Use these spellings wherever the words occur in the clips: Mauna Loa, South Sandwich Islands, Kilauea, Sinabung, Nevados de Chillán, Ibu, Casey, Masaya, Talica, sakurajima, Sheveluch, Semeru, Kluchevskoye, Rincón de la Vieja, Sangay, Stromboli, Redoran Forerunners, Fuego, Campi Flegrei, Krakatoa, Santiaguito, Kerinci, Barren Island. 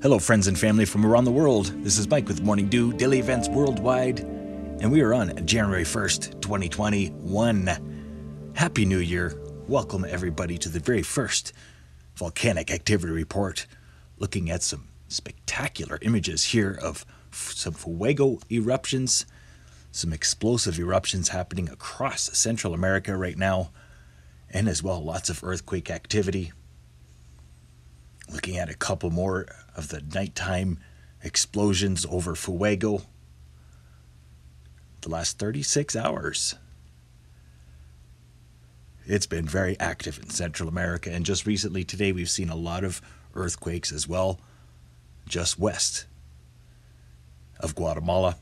Hello friends and family from around the world. This is Mike with Morning Dew, daily events worldwide, and we are on January 1st, 2021. Happy New Year. Welcome everybody to the very first volcanic activity report, looking at some spectacular images here of some Fuego eruptions, some explosive eruptions happening across Central America right now, and as well lots of earthquake activity. Looking at a couple more of the nighttime explosions over Fuego the last 36 hours. It's been very active in Central America, and just recently today we've seen a lot of earthquakes as well, just west of Guatemala.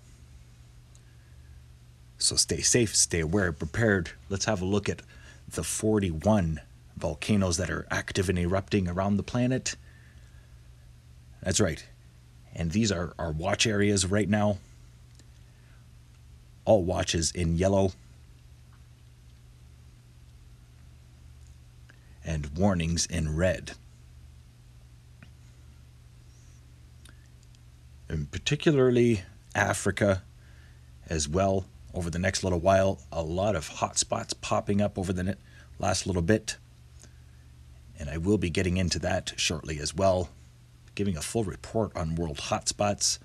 So stay safe, stay aware, prepared. Let's have a look at the 41 volcanoes that are active and erupting around the planet. That's right. And these are our watch areas right now. All watches in yellow. And warnings in red. And particularly Africa as well over the next little while. A lot of hot spots popping up over the last little bit. And I will be getting into that shortly as well, giving a full report on world hotspots.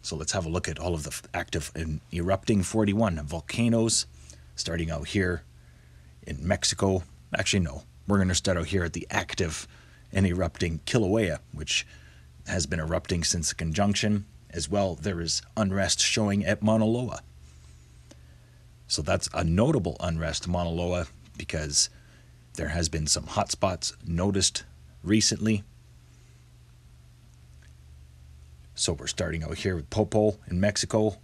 So let's have a look at all of the active and erupting 41 volcanoes, starting out here in Mexico. Actually, no, we're going to start out here at the active and erupting Kilauea, which has been erupting since the conjunction. As well, there is unrest showing at Mauna Loa. So that's a notable unrest to Mauna Loa because there has been some hot spots noticed recently. So we're starting out here with Popo in Mexico,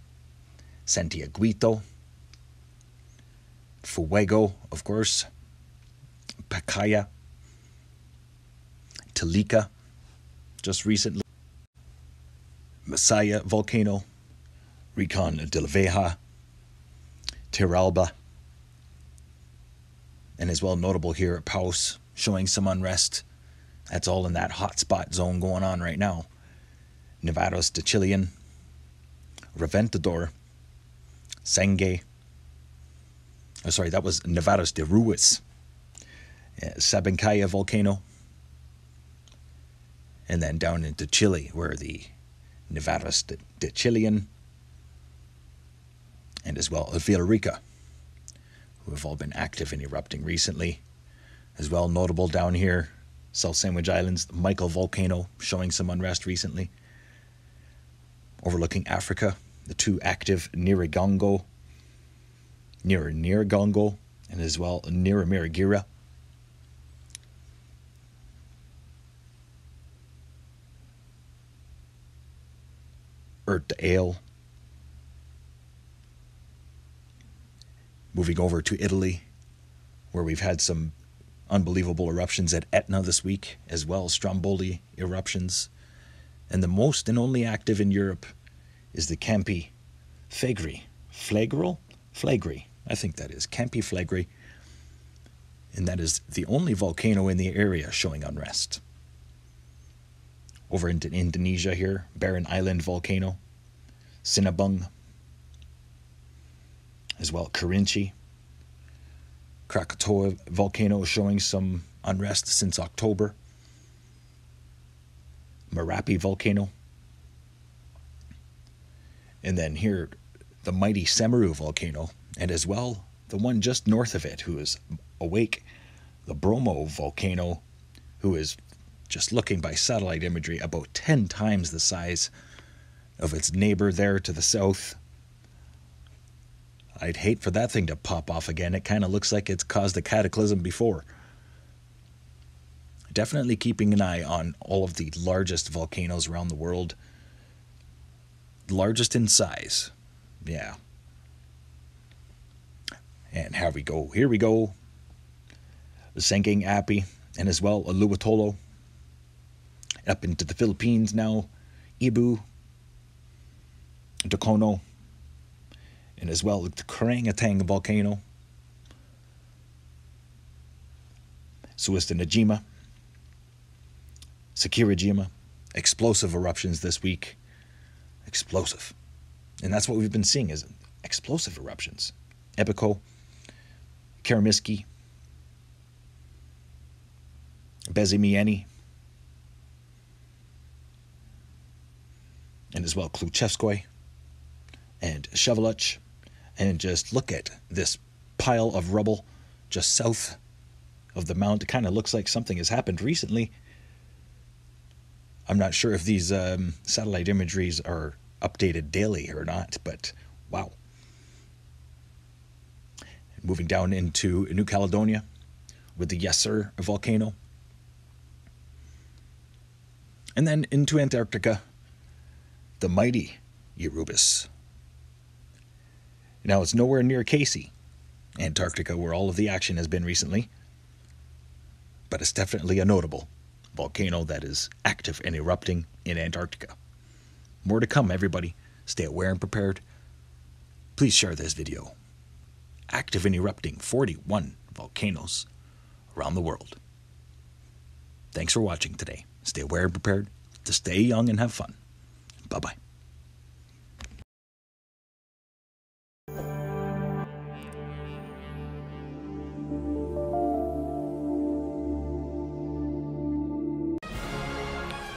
Santiaguito, Fuego, of course, Pacaya, Talica, just recently, Masaya volcano, Rincón de la Vieja, Teralba, and as well notable here at Paus, showing some unrest. That's all in that hotspot zone going on right now. Nevados de Chillán, Reventador, Sangay, oh sorry, that was Nevados de Ruiz, Sabancaya volcano, and then down into Chile where the Nevados de Chillán, and as well Villarrica, who have all been active and erupting recently. As well, notable down here, South Sandwich Islands, the Michael volcano showing some unrest recently. Overlooking Africa, the two active Nyiragongo, and as well Nyamuragira. Erta Ale. Moving over to Italy, where we've had some unbelievable eruptions at Aetna this week, as well as Stromboli eruptions. And the most and only active in Europe is the Campi Flegrei. Flegrei. I think that is Campi Flegrei. And that is the only volcano in the area showing unrest. Over into Indonesia here, Barren Island volcano, Sinabung, as well Kerinci, Krakatoa volcano showing some unrest since October, Merapi volcano, and then here the mighty Semeru volcano, and as well the one just north of it who is awake, the Bromo volcano, who is just looking by satellite imagery about 10 times the size of its neighbor there to the south. I'd hate for that thing to pop off again. It kind of looks like it's caused a cataclysm before. Definitely keeping an eye on all of the largest volcanoes around the world. Largest in size. Yeah. And here we go. Sangay Api, and as well Luwatolo. Up into the Philippines now. Ibu. Tocono. And as well, the Karangatang volcano, Suwannakeyf, Sekirajima, explosive eruptions this week. Explosive. And that's what we've been seeing, is explosive eruptions. Epico, Karamiski, Bezimieni, and as well Kluchevskoye and Sheveluch. And just look at this pile of rubble just south of the mound. It kind of looks like something has happened recently. I'm not sure if these satellite imageries are updated daily or not, but wow. Moving down into New Caledonia with the Yasur volcano. And then into Antarctica, the mighty Eurubis. Now, it's nowhere near Casey, Antarctica, where all of the action has been recently, but it's definitely a notable volcano that is active and erupting in Antarctica. More to come, everybody. Stay aware and prepared. Please share this video. Active and erupting 41 volcanoes around the world. Thanks for watching today. Stay aware and prepared to stay young and have fun. Bye-bye.